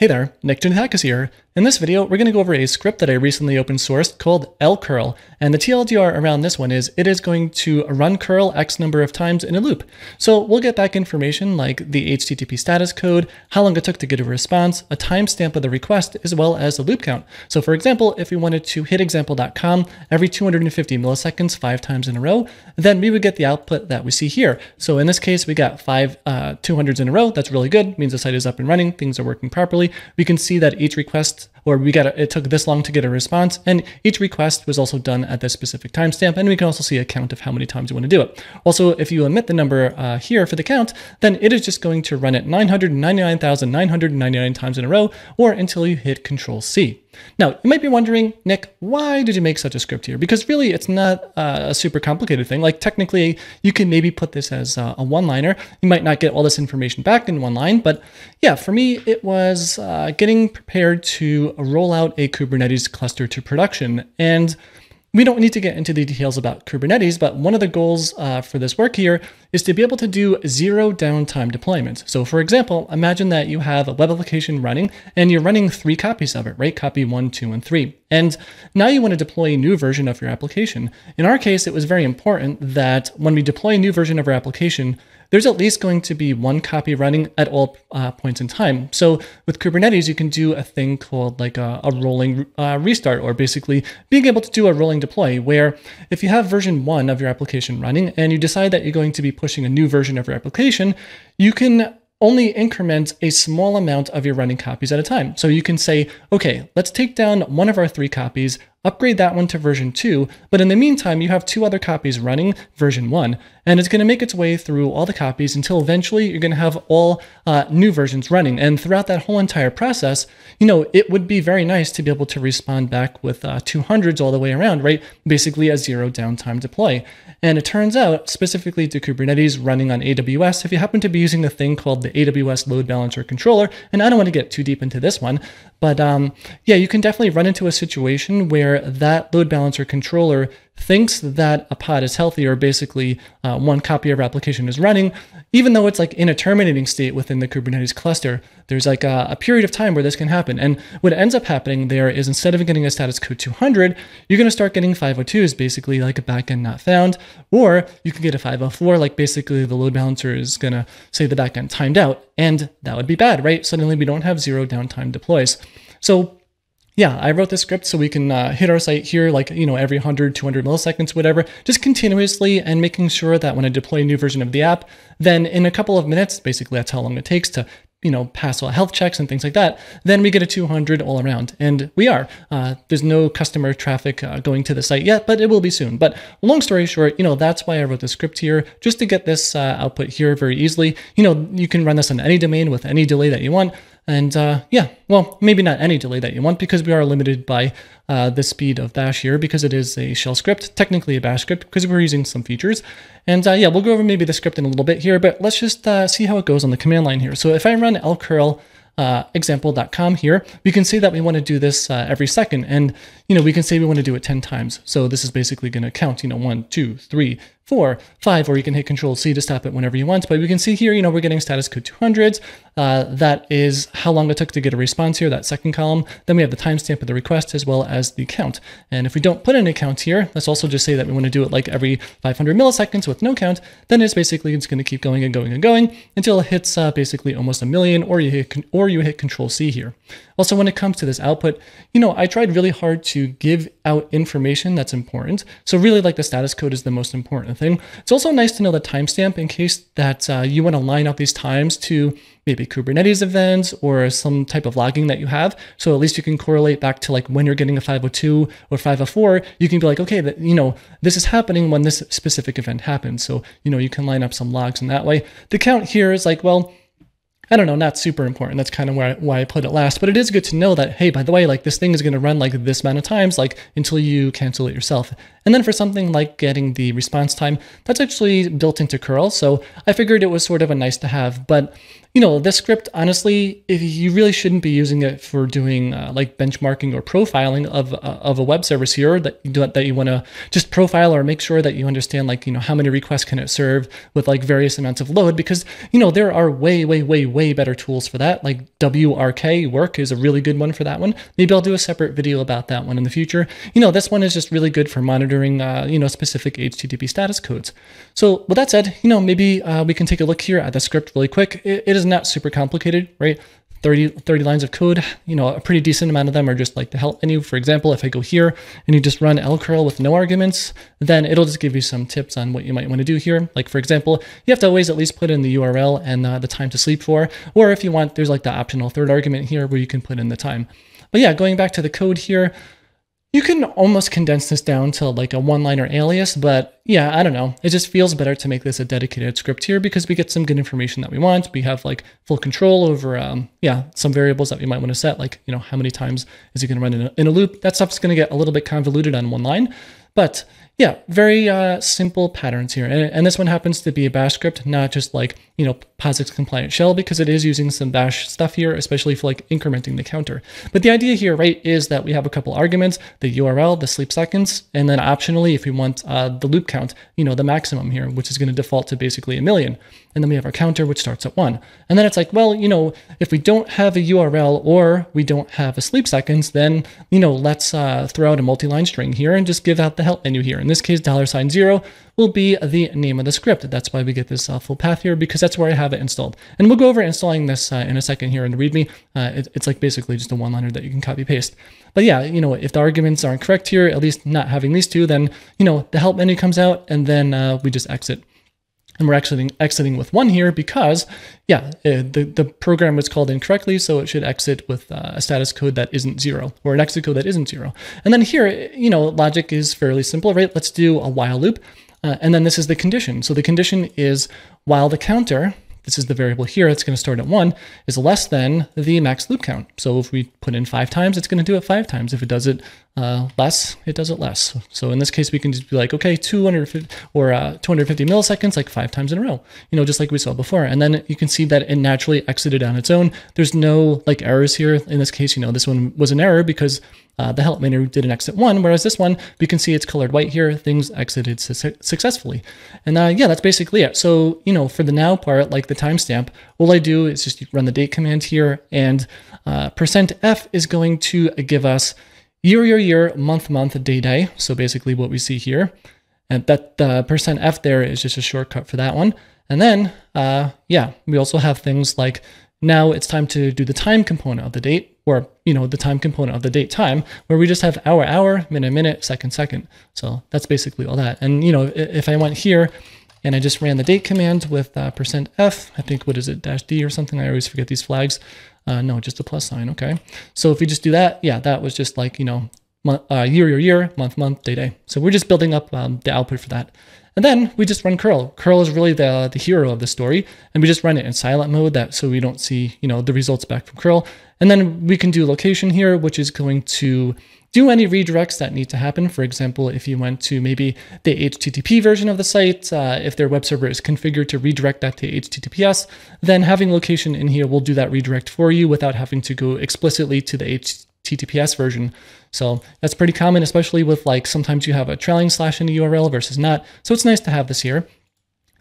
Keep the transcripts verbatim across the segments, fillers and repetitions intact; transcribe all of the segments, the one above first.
Hey there, Nick Janetakis here. In this video, we're going to go over a script that I recently open sourced called lcurl, and the T L D R around this one is it is going to run curl X number of times in a loop. So we'll get back information like the H T T P status code, how long it took to get a response, a timestamp of the request, as well as the loop count. So for example, if we wanted to hit example dot com every two hundred fifty milliseconds five times in a row, then we would get the output that we see here. So in this case, we got five uh, two hundreds in a row. That's really good. It means the site is up and running. Things are working properly. We can see that each request, or we got a, it took this long to get a response, and each request was also done at this specific timestamp, and we can also see a count of how many times you want to do it. Also, if you omit the number uh, here for the count, then it is just going to run it nine hundred ninety-nine thousand nine hundred ninety-nine times in a row, or until you hit control C. Now, you might be wondering, Nick, why did you make such a script here? Because really, it's not uh, a super complicated thing. Like technically, you can maybe put this as uh, a one-liner. You might not get all this information back in one line, but yeah, for me, it was uh, getting prepared to roll out a Kubernetes cluster to production. And we don't need to get into the details about Kubernetes, but one of the goals uh, for this work here is to be able to do zero downtime deployments. So for example, imagine that you have a web application running and you're running three copies of it, right? Copy one, two, and three. And now you want to deploy a new version of your application. In our case, it was very important that when we deploy a new version of our application, there's at least going to be one copy running at all uh, points in time. So with Kubernetes, you can do a thing called like a, a rolling uh, restart, or basically being able to do a rolling deploy, where if you have version one of your application running and you decide that you're going to be pushing a new version of your application, you can only increment a small amount of your running copies at a time. So you can say, okay, let's take down one of our three copies, upgrade that one to version two, but in the meantime, you have two other copies running version one, and it's going to make its way through all the copies until eventually you're going to have all uh, new versions running. And throughout that whole entire process, you know, it would be very nice to be able to respond back with uh, two hundreds all the way around, right? Basically a zero downtime deploy. And it turns out, specifically to Kubernetes running on A W S, if you happen to be using a thing called the A W S Load Balancer Controller, and I don't want to get too deep into this one, but um, yeah, you can definitely run into a situation where that load balancer controller thinks that a pod is healthy, or basically uh, one copy of our application is running, even though it's like in a terminating state within the Kubernetes cluster. There's like a, a period of time where this can happen. And what ends up happening there is, instead of getting a status code two hundred, you're going to start getting five oh twos, basically like a backend not found, or you can get a five oh four, like basically the load balancer is going to say the backend timed out, and that would be bad, right? Suddenly we don't have zero downtime deploys. So yeah, I wrote this script so we can uh, hit our site here, like, you know, every one hundred, two hundred milliseconds, whatever, just continuously, and making sure that when I deploy a new version of the app, then in a couple of minutes, basically that's how long it takes to, you know, pass all health checks and things like that, then we get a two hundred all around. And we are. Uh, there's no customer traffic uh, going to the site yet, but it will be soon. But long story short, you know, that's why I wrote the script here, just to get this uh, output here very easily. You know, you can run this on any domain with any delay that you want. And uh, yeah, well, maybe not any delay that you want, because we are limited by uh, the speed of Bash here, because it is a shell script, technically a Bash script, because we're using some features. And uh, yeah, we'll go over maybe the script in a little bit here, but let's just uh, see how it goes on the command line here. So if I run lcurl uh, example dot com here, we can see that we want to do this uh, every second. And, you know, we can say we want to do it ten times. So this is basically going to count, you know, one, two, three, four, five, or you can hit control C to stop it whenever you want. But we can see here, you know, we're getting status code two hundreds. Uh, that is how long it took to get a response here, that second column. Then we have the timestamp of the request, as well as the count. And if we don't put in a count here, let's also just say that we want to do it like every five hundred milliseconds with no count, then it's basically, it's going to keep going and going and going until it hits uh, basically almost a million, or you hit, or you hit control C here. Also, when it comes to this output, you know, I tried really hard to give out information that's important. So really, like, the status code is the most important thing. It's also nice to know the timestamp in case that uh, you want to line up these times to maybe Kubernetes events or some type of logging that you have. So at least you can correlate back to like when you're getting a five oh two or five oh four, you can be like, okay, that, you know, this is happening when this specific event happens. So, you know, you can line up some logs in that way. The count here is like, well, I don't know, not super important. That's kind of where I, why I put it last, but it is good to know that, hey, by the way, like this thing is going to run like this amount of times, like until you cancel it yourself. And then for something like getting the response time, that's actually built into curl. So I figured it was sort of a nice to have, but you know, this script, honestly, if you really shouldn't be using it for doing uh, like benchmarking or profiling of, uh, of a web service here that you, that you want to just profile or make sure that you understand, like, you know, how many requests can it serve with like various amounts of load, because, you know, there are way, way, way, way better tools for that. Like W R K work is a really good one for that one. Maybe I'll do a separate video about that one in the future. You know, this one is just really good for monitoring, uh, you know, specific H T T P status codes. So with that said, you know, maybe uh, we can take a look here at the script really quick. It, it is not super complicated, right? thirty, thirty lines of code, you know, a pretty decent amount of them are just like the help menu. For example, if I go here and you just run lcurl with no arguments, then it'll just give you some tips on what you might want to do here. Like, for example, you have to always at least put in the U R L and uh, the time to sleep for, or if you want, there's like the optional third argument here where you can put in the time. But yeah, going back to the code here, you can almost condense this down to like a one-liner alias, but yeah, I don't know. It just feels better to make this a dedicated script here because we get some good information that we want. We have like full control over, um, yeah, some variables that we might want to set, like, you know, how many times is it going to run in a, in a loop? That stuff's going to get a little bit convoluted on one line, but yeah, very uh, simple patterns here. And, and this one happens to be a Bash script, not just like, you know, POSIX compliant shell, because it is using some Bash stuff here, especially for like incrementing the counter. But the idea here, right, is that we have a couple arguments, the U R L, the sleep seconds, and then optionally, if we want uh, the loop count, you know, the maximum here, which is going to default to basically a million. And then we have our counter, which starts at one. And then it's like, well, you know, if we don't have a U R L or we don't have a sleep seconds, then, you know, let's uh, throw out a multi-line string here and just give out the help menu here. In this case, dollar sign zero will be the name of the script. That's why we get this uh, full path here, because that's where I have it installed. And we'll go over installing this uh, in a second here in the README. Uh, it, it's like basically just a one-liner that you can copy paste. But yeah, you know, if the arguments aren't correct here, at least not having these two, then, you know, the help menu comes out and then uh, we just exit. And we're exiting, exiting with one here because, yeah, the, the program was called incorrectly, so it should exit with uh, a status code that isn't zero, or an exit code that isn't zero. And then here, you know, logic is fairly simple, right? Let's do a while loop, uh, and then this is the condition. So the condition is while the counter, this is the variable here, it's going to start at one, is less than the max loop count. So if we put in five times, it's going to do it five times. If it does it uh, less, it does it less. So in this case, we can just be like, okay, two hundred fifty or uh, two hundred fifty milliseconds, like five times in a row, you know, just like we saw before. And then you can see that it naturally exited on its own. There's no like errors here. In this case, you know, this one was an error because Uh, the help menu did an exit one, whereas this one, we can see it's colored white here, things exited su successfully. And uh, yeah, that's basically it. So, you know, for the now part, like the timestamp, all I do is just run the date command here, and uh, percent F is going to give us year, year, year, month, month, day, day. So basically what we see here, and that the percent F there is just a shortcut for that one. And then, uh, yeah, we also have things like, now it's time to do the time component of the date, or, you know, the time component of the date time, where we just have hour, hour, minute, minute, second, second. So that's basically all that. And, you know, if I went here and I just ran the date command with uh, percent F, I think, what is it, dash D or something? I always forget these flags. Uh, no, just a plus sign. Okay. So if we just do that, yeah, that was just like, you know, month, uh, year, year, year, month, month, day, day. So we're just building up um, the output for that. And then we just run curl. Curl is really the, the hero of the story, and we just run it in silent mode that so we don't see, you know, the results back from curl. And then we can do location here, which is going to do any redirects that need to happen. For example, if you went to maybe the H T T P version of the site, uh, if their web server is configured to redirect that to H T T P S, then having location in here will do that redirect for you without having to go explicitly to the H T T P S. T T P S version. So that's pretty common, especially with like sometimes you have a trailing slash in the U R L versus not. So it's nice to have this here.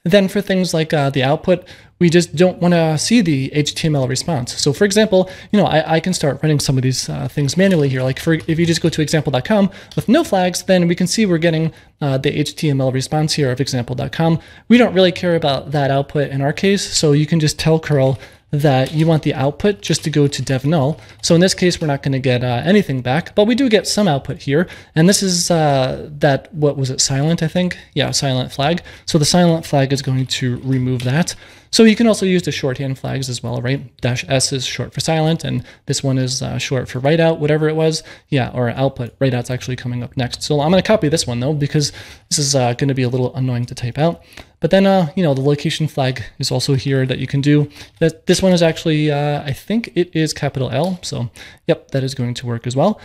Then for things like uh, the output, we just don't want to see the H T M L response. So for example, you know, I, I can start running some of these uh, things manually here. Like for, if you just go to example dot com with no flags, then we can see we're getting uh, the H T M L response here of example dot com. We don't really care about that output in our case. So you can just tell curl that you want the output just to go to dev null. So in this case, we're not going to get uh, anything back, but we do get some output here. And this is uh, that, what was it, silent, I think? Yeah, silent flag. So the silent flag is going to remove that. So you can also use the shorthand flags as well, right? Dash S is short for silent, and this one is uh, short for write out, whatever it was. Yeah, or output. Write out's actually coming up next. So I'm going to copy this one though, because this is uh, going to be a little annoying to type out. But then, uh, you know, the location flag is also here that you can do. That this one is actually, uh, I think it is capital L. So yep, that is going to work as well.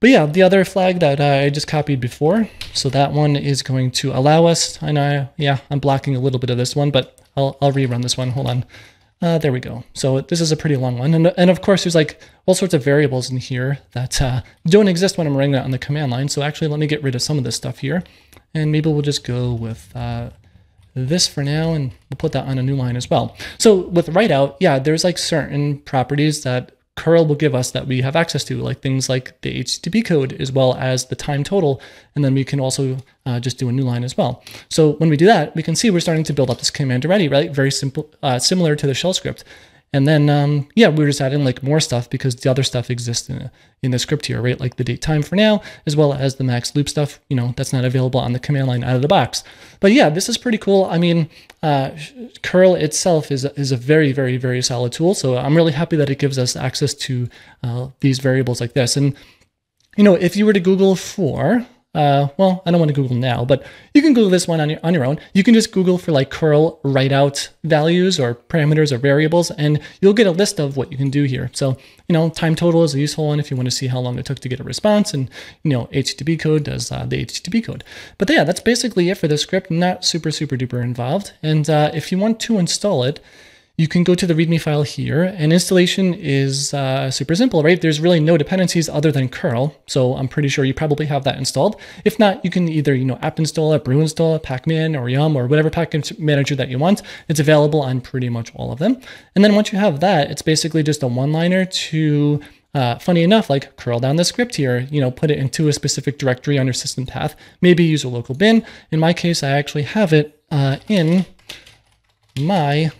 But yeah, the other flag that uh, I just copied before, so that one is going to allow us, and I, yeah, I'm blocking a little bit of this one, but I'll, I'll rerun this one. Hold on. Uh, there we go. So this is a pretty long one. And, and of course, there's like all sorts of variables in here that uh, don't exist when I'm running that on the command line. So actually, let me get rid of some of this stuff here. And maybe we'll just go with uh, this for now, and we'll put that on a new line as well. So with write out, yeah, there's like certain properties that curl will give us that we have access to, like things like the H T T P code as well as the time total. And then we can also uh, just do a new line as well. So when we do that, we can see we're starting to build up this command already, right? Very simple, uh, similar to the shell script. And then, um, yeah, we're just adding like more stuff because the other stuff exists in, in the script here, right? Like the date time for now, as well as the max loop stuff, you know, that's not available on the command line out of the box. But yeah, this is pretty cool. I mean, uh, curl itself is, is a very, very, very solid tool. So I'm really happy that it gives us access to uh, these variables like this. And, you know, if you were to Google for... Uh, well, I don't want to Google now, but you can Google this one on your, on your own. You can just Google for like curl write out values or parameters or variables, and you'll get a list of what you can do here. So, you know, time total is a useful one if you want to see how long it took to get a response, and, you know, H T T P code does uh, the H T T P code. But yeah, that's basically it for this script. Not super, super duper involved. And uh, if you want to install it, you can go to the README file here, and installation is uh, super simple, right? There's really no dependencies other than curl, so I'm pretty sure you probably have that installed. If not, you can either, you know, app install it, brew install it, pacman or yum or whatever package manager that you want. It's available on pretty much all of them. And then once you have that, it's basically just a one-liner to, uh, funny enough, like curl down the script here, you know, put it into a specific directory on your system path, maybe use a local bin. In my case, I actually have it uh, in my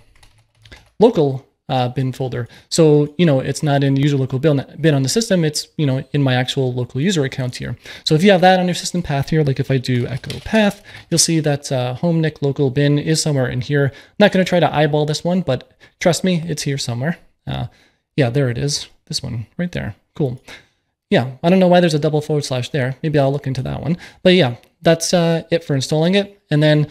local uh, bin folder. So, you know, it's not in the user local bin, bin on the system. It's, you know, in my actual local user account here. So if you have that on your system path here, like if I do echo path, you'll see that uh, home nick local bin is somewhere in here. I'm not going to try to eyeball this one, but trust me, it's here somewhere. Uh, yeah, there it is. This one right there. Cool. Yeah, I don't know why there's a double forward slash there. Maybe I'll look into that one. But yeah, that's uh, it for installing it. And then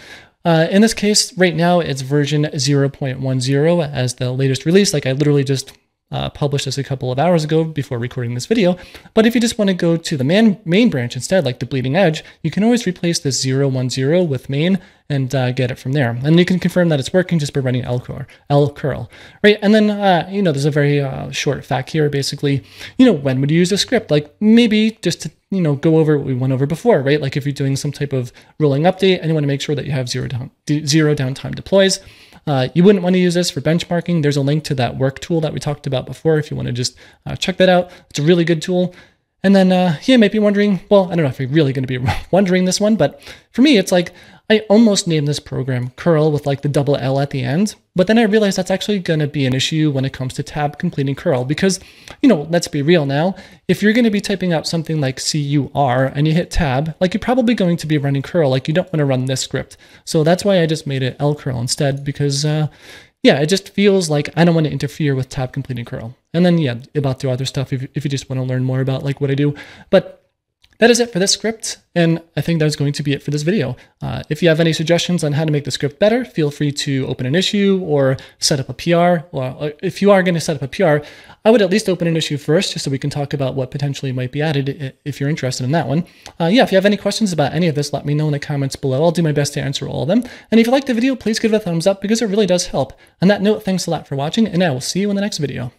Uh, in this case, right now, it's version zero point ten as the latest release. Like I literally just uh, published this a couple of hours ago before recording this video. But if you just want to go to the man, main branch instead, like the bleeding edge, you can always replace this zero point ten with main and uh, get it from there. And you can confirm that it's working just by running lcurl, right? And then, uh, you know, there's a very uh, short fact here, basically, you know, when would you use a script? Like maybe just to, you know, go over what we went over before, right? Like if you're doing some type of rolling update and you want to make sure that you have zero down, zero downtime deploys, uh, you wouldn't want to use this for benchmarking. There's a link to that work tool that we talked about before if you want to just uh, check that out. It's a really good tool. And then, uh, yeah, you might be wondering, well, I don't know if you're really going to be wondering this one, but for me, it's like, I almost named this program curl with like the double L at the end, but then I realized that's actually going to be an issue when it comes to tab completing curl because, you know, let's be real now, if you're going to be typing out something like C U R and you hit tab, like you're probably going to be running curl, like you don't want to run this script. So that's why I just made it lcurl instead because, uh, yeah, it just feels like I don't want to interfere with tab completing curl. And then, yeah, about the other stuff if, if you just want to learn more about like what I do, but that is it for this script, and I think that's going to be it for this video. Uh, if you have any suggestions on how to make the script better, feel free to open an issue or set up a P R. Well, if you are going to set up a P R, I would at least open an issue first, just so we can talk about what potentially might be added if you're interested in that one. Uh, yeah, if you have any questions about any of this, let me know in the comments below. I'll do my best to answer all of them. And if you liked the video, please give it a thumbs up because it really does help. On that note, thanks a lot for watching, and I will see you in the next video.